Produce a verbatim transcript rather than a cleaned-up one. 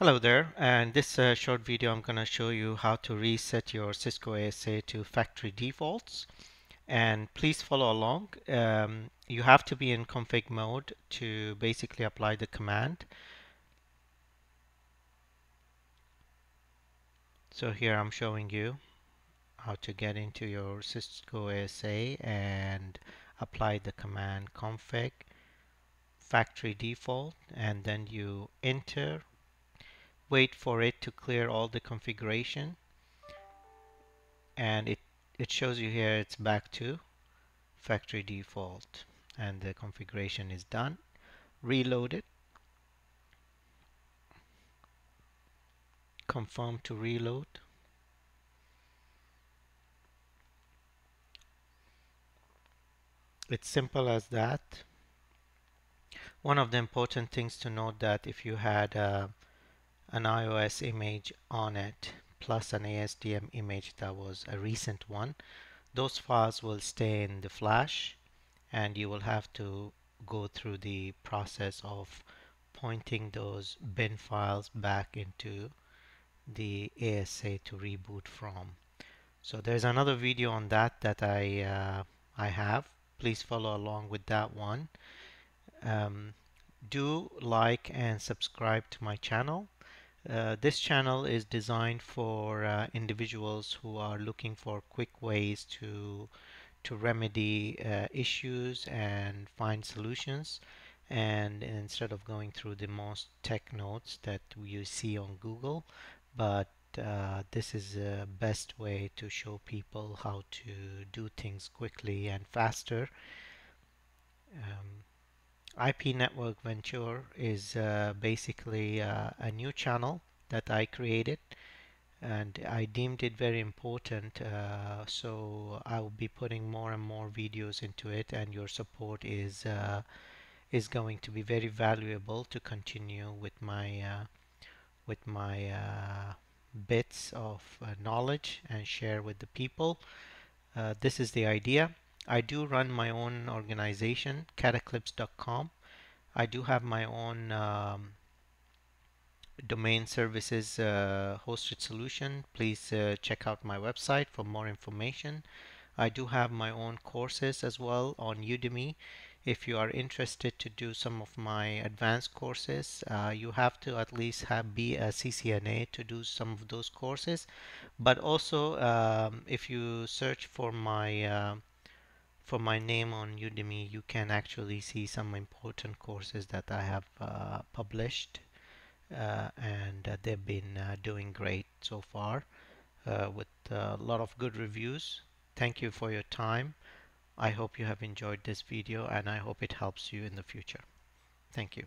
Hello there, and this uh, short video I'm going to show you how to reset your Cisco A S A to factory defaults, and please follow along. Um, you have to be in config mode to basically apply the command. So here I'm showing you how to get into your Cisco A S A and apply the command config factory default, and then you enter. Wait for it to clear all the configuration, and it it shows you here it's back to factory default and the configuration is done. Reload it, confirm to reload, it's simple as that. One of the important things to note that if you had a an iOS image on it plus an A S D M image that was a recent one, those files will stay in the flash, and you will have to go through the process of pointing those bin files back into the A S A to reboot from. So there's another video on that that I uh, I have. Please follow along with that one. Um, do like and subscribe to my channel. Uh, this channel is designed for uh, individuals who are looking for quick ways to to remedy uh, issues and find solutions, and instead of going through the most tech notes that you see on Google, but uh, this is the best way to show people how to do things quickly and faster. Um, I P Network Venture is uh, basically uh, a new channel that I created, and I deemed it very important, uh, so I will be putting more and more videos into it, and your support is uh, is going to be very valuable to continue with my uh, with my uh, bits of uh, knowledge and share with the people. Uh, this is the idea. I do run my own organization, cataclipse dot com. I do have my own um, domain services uh, hosted solution. Please uh, check out my website for more information. I do have my own courses as well on Udemy. If you are interested to do some of my advanced courses, uh, you have to at least have be a C C N A to do some of those courses. But also, um, if you search for my uh, for my name on Udemy, you can actually see some important courses that I have uh, published, uh, and uh, they've been uh, doing great so far uh, with a lot of good reviews. Thank you for your time. I hope you have enjoyed this video, and I hope it helps you in the future. Thank you.